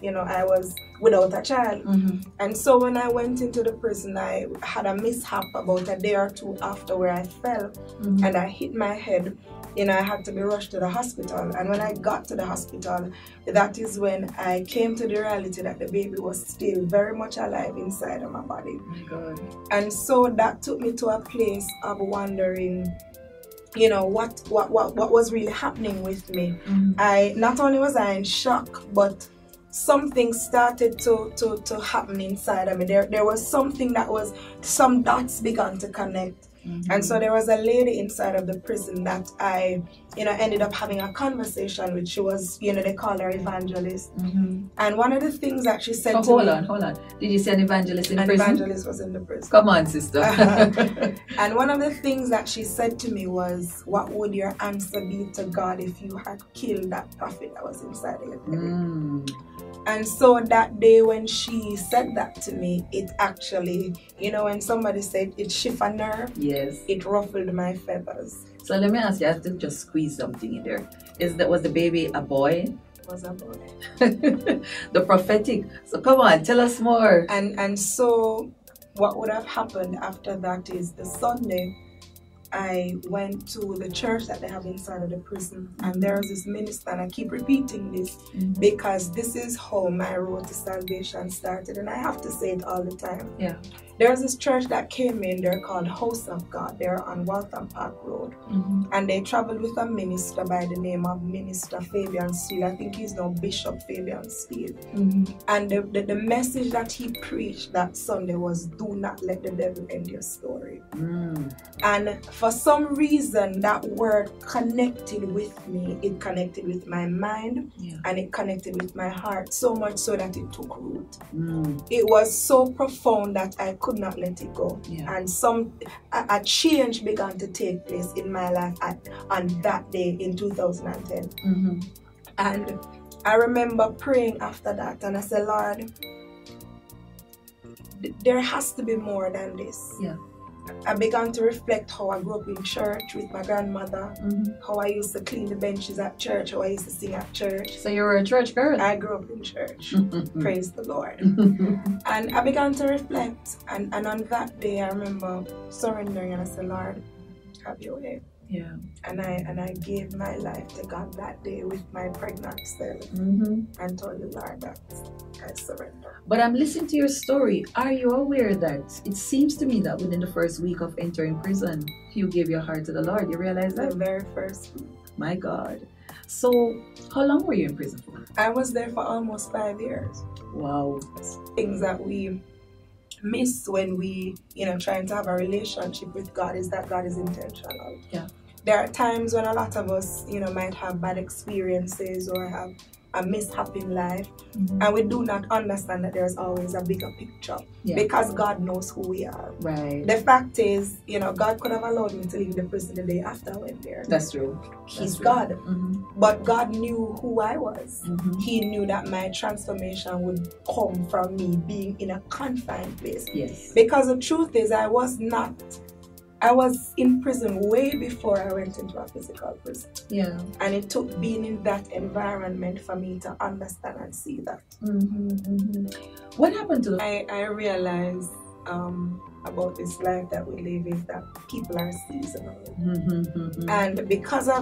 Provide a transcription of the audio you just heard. You know, I was without a child. Mm-hmm. And so when I went into the prison, I had a mishap about a day or two after where I fell. Mm-hmm. And I hit my head. You know, I had to be rushed to the hospital. And when I got to the hospital, that is when I came to the reality that the baby was still very much alive inside of my body. Oh my God. And so that took me to a place of wondering, you know, what was really happening with me. Mm-hmm. Not only was I in shock, but something started to happen inside of me. There was something that was, some dots began to connect. Mm-hmm. And so there was a lady inside of the prison that I, you know, ended up having a conversation with. She was, you know, they call her evangelist. Mm-hmm. And one of the things that she said to me... Hold on. Did you say an evangelist in prison? An evangelist was in the prison. Come on, sister. And one of the things that she said to me was, what would your answer be to God if you had killed that prophet that was inside of your body? Mm. And so that day when she said that to me, it actually, you know, when somebody said it shook a nerve, yes, it ruffled my feathers. So let me ask you, I have to just squeeze something in there. Was the baby a boy? It was a boy. The prophetic. So come on, tell us more. And so what would have happened after that is the Sunday, I went to the church that they have inside of the prison, and there was this minister, and I keep repeating this because this is how my road to salvation started, and I have to say it all the time. Yeah. There's this church that came in, they're called House of God, they're on Waltham Park Road, and they traveled with a minister by the name of Minister Fabian Steele. I think he's now Bishop Fabian Steele. And the message that he preached that Sunday was, do not let the devil end your story. And for some reason, that word connected with me. It connected with my mind, and it connected with my heart, so much so that it took root. It was so profound that I could not let it go, and a change began to take place in my life on that day in 2010. And I remember praying after that, and I said, Lord, there has to be more than this. I began to reflect how I grew up in church with my grandmother, how I used to clean the benches at church, how I used to sing at church. So you were a church girl? I grew up in church. Praise the Lord. And I began to reflect. And on that day, I remember surrendering, and I said, Lord, have your way. Yeah. And I gave my life to God that day with my pregnant self, and told the Lord that I surrender. But I'm listening to your story. Are you aware that it seems to me that within the first week of entering prison, you gave your heart to the Lord? You realize that? The very first week. My God. So how long were you in prison for? I was there for almost 5 years. Wow. Things that we miss when we, you know, trying to have a relationship with God is that God is intentional. Yeah. There are times when a lot of us, you know, might have bad experiences or have a mishap in life, and we do not understand that there's always a bigger picture, because God knows who we are. Right. The fact is, you know, God could have allowed me to leave the prison the day after I went there. That's true. He's God. But God knew who I was. He knew that my transformation would come from me being in a confined place. Yes. Because the truth is, I was in prison way before I went into a physical prison. Yeah. And it took being in that environment for me to understand and see that. What happened to the... I realized about this life that we live is that people are seasonal. And because of